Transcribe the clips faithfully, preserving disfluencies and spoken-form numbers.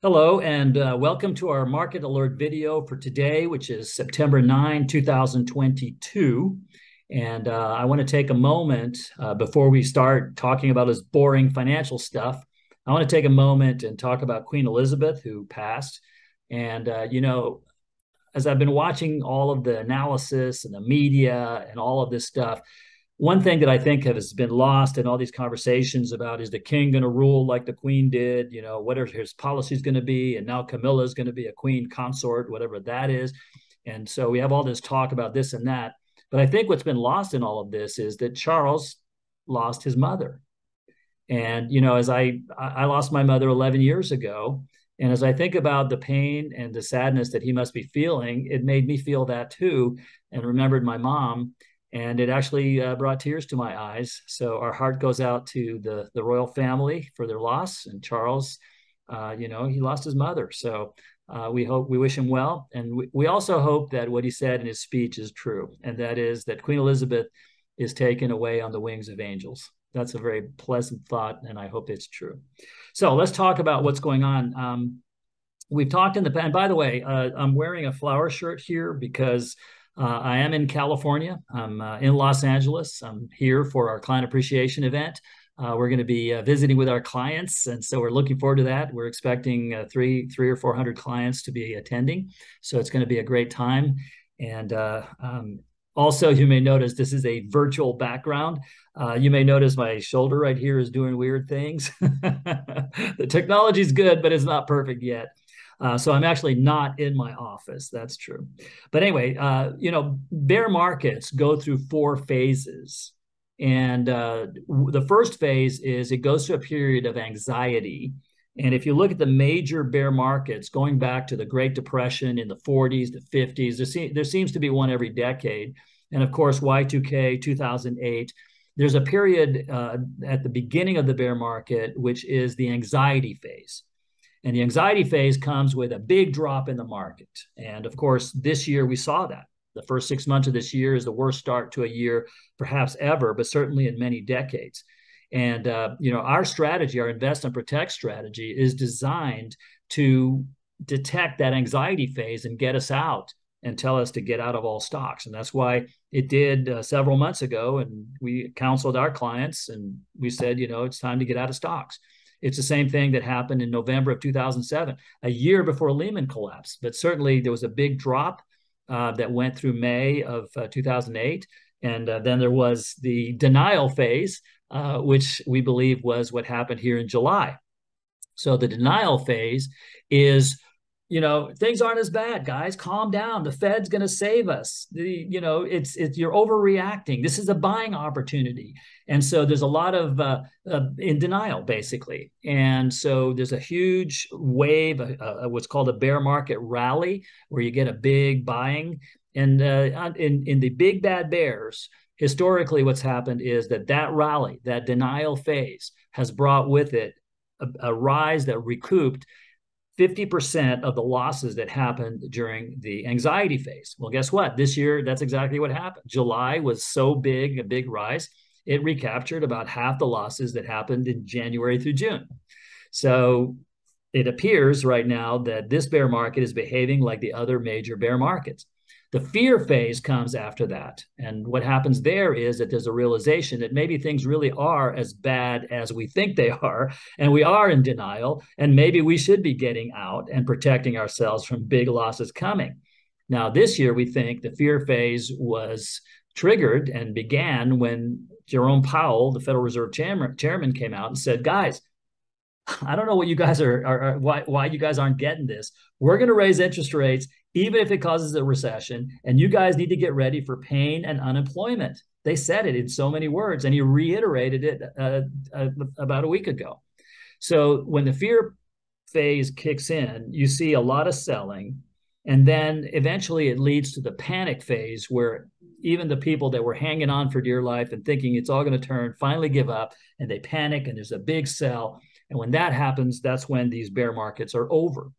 Hello and uh, welcome to our market alert video for today, which is September ninth, two thousand twenty-two. And uh, I want to take a moment uh, before we start talking about this boring financial stuff. I want to take a moment and talk about Queen Elizabeth, who passed. And, uh, you know, as I've been watching all of the analysis and the media and all of this stuff, one thing that I think has been lost in all these conversations about, is the king going to rule like the queen did? You know, what are his policies going to be? And now Camilla is going to be a queen consort, whatever that is. And so we have all this talk about this and that. But I think what's been lost in all of this is that Charles lost his mother. And, you know, as I, I lost my mother eleven years ago, and as I think about the pain and the sadness that he must be feeling, it made me feel that too, and remembered my mom. And it actually uh, brought tears to my eyes. So our heart goes out to the, the royal family for their loss. And Charles, uh, you know, he lost his mother. So uh, we hope, we wish him well. And we, we also hope that what he said in his speech is true. And that is that Queen Elizabeth is taken away on the wings of angels. That's a very pleasant thought, and I hope it's true. So let's talk about what's going on. Um, we've talked in the past, and by the way, uh, I'm wearing a flower shirt here because Uh, I am in California. I'm uh, in Los Angeles. I'm here for our client appreciation event. Uh, we're going to be uh, visiting with our clients, and so we're looking forward to that. We're expecting uh, three, three or four hundred clients to be attending, so it's going to be a great time. And uh, um, also, you may notice this is a virtual background. Uh, you may notice my shoulder right here is doing weird things. The technology is good, but it's not perfect yet. Uh, so I'm actually not in my office. That's true. But anyway, uh, you know, bear markets go through four phases. And uh, the first phase is it goes through a period of anxiety. And if you look at the major bear markets going back to the Great Depression in the forties, the fifties, there, se there seems to be one every decade. And of course, Y two K, two thousand eight, there's a period uh, at the beginning of the bear market, which is the anxiety phase. And the anxiety phase comes with a big drop in the market. And of course, this year we saw that. The first six months of this year is the worst start to a year, perhaps ever, but certainly in many decades. And, uh, you know, our strategy, our invest and protect strategy, is designed to detect that anxiety phase and get us out and tell us to get out of all stocks. And that's why it did uh, several months ago. And we counseled our clients and we said, you know, it's time to get out of stocks. It's the same thing that happened in November of two thousand seven, a year before Lehman collapsed. But certainly there was a big drop uh, that went through May of uh, two thousand eight. And uh, then there was the denial phase, uh, which we believe was what happened here in July. So the denial phase is, you know, things aren't as bad, guys. Calm down. The Fed's going to save us. The, you know, it's, it's, you're overreacting. This is a buying opportunity. And so there's a lot of uh, uh, in denial, basically. And so there's a huge wave, uh, uh, what's called a bear market rally, where you get a big buying. And uh, in, in the big bad bears, historically, what's happened is that that rally, that denial phase, has brought with it a, a rise that recouped fifty percent of the losses that happened during the anxiety phase. Well, guess what? This year, that's exactly what happened. July was so big, a big rise, it recaptured about half the losses that happened in January through June. So it appears right now that this bear market is behaving like the other major bear markets. The fear phase comes after that. And what happens there is that there's a realization that maybe things really are as bad as we think they are, and we are in denial, and maybe we should be getting out and protecting ourselves from big losses coming. Now, this year, we think the fear phase was triggered and began when Jerome Powell, the Federal Reserve Chairman, came out and said, guys, I don't know what you guys are, are, are why, why you guys aren't getting this. We're going to raise interest rates, even if it causes a recession, and you guys need to get ready for pain and unemployment. They said it in so many words, and he reiterated it uh, uh, about a week ago. So when the fear phase kicks in, you see a lot of selling, and then eventually it leads to the panic phase, where even the people that were hanging on for dear life and thinking it's all going to turn finally give up, and they panic, and there's a big sell. And when that happens, that's when these bear markets are over.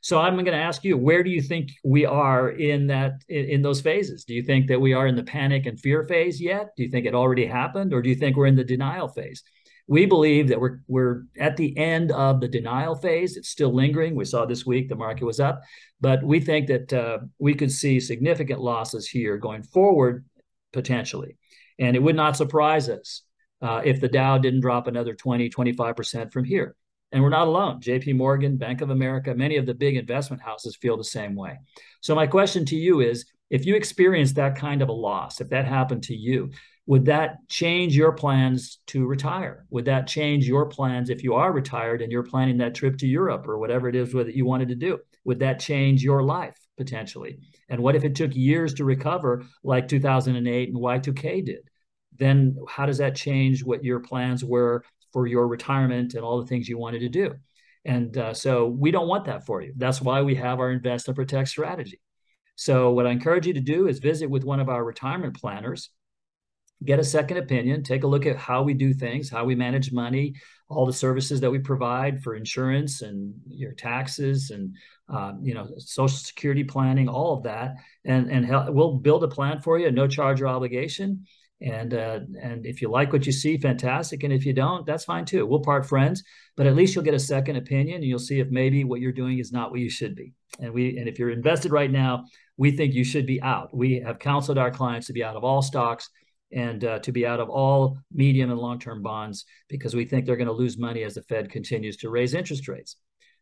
So I'm going to ask you, where do you think we are in that, in, in those phases? Do you think that we are in the panic and fear phase yet? Do you think it already happened? Or do you think we're in the denial phase? we believe that we're we're at the end of the denial phase. It's still lingering. We saw this week the market was up, but we think that uh, we could see significant losses here going forward potentially. And it would not surprise us uh, if the Dow didn't drop another twenty, twenty-five percent from here. And we're not alone. J P Morgan, Bank of America, many of the big investment houses feel the same way. So my question to you is, if you experienced that kind of a loss, if that happened to you, would that change your plans to retire? Would that change your plans if you are retired and you're planning that trip to Europe or whatever it is that you wanted to do? Would that change your life potentially? And what if it took years to recover like two thousand eight and Y two K did? Then how does that change what your plans were for your retirement and all the things you wanted to do? And uh, so we don't want that for you. That's why we have our Invest and Protect strategy. So what I encourage you to do is visit with one of our retirement planners, get a second opinion, take a look at how we do things, how we manage money, all the services that we provide for insurance and your taxes and um, you know, Social Security planning, all of that. And, and help, we'll build a plan for you, no charge or obligation. And uh, and if you like what you see, fantastic. And if you don't, that's fine too. We'll part friends, but at least you'll get a second opinion and you'll see if maybe what you're doing is not what you should be. And we and if you're invested right now, we think you should be out. We have counseled our clients to be out of all stocks and uh, to be out of all medium and long-term bonds because we think they're going to lose money as the Fed continues to raise interest rates.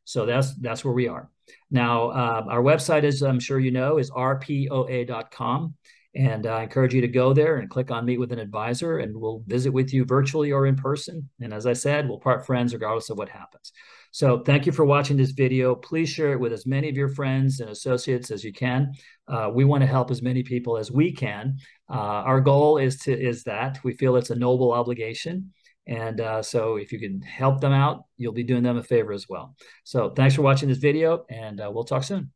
So that's that's where we are. Now, uh, our website, as I'm sure you know, is R P O A dot com. And I encourage you to go there and click on Meet with an Advisor, and we'll visit with you virtually or in person. And as I said, we'll part friends regardless of what happens. So thank you for watching this video. Please share it with as many of your friends and associates as you can. Uh, we want to help as many people as we can. Uh, our goal is to is that we feel it's a noble obligation. And uh, so if you can help them out, you'll be doing them a favor as well. So thanks for watching this video, and uh, we'll talk soon.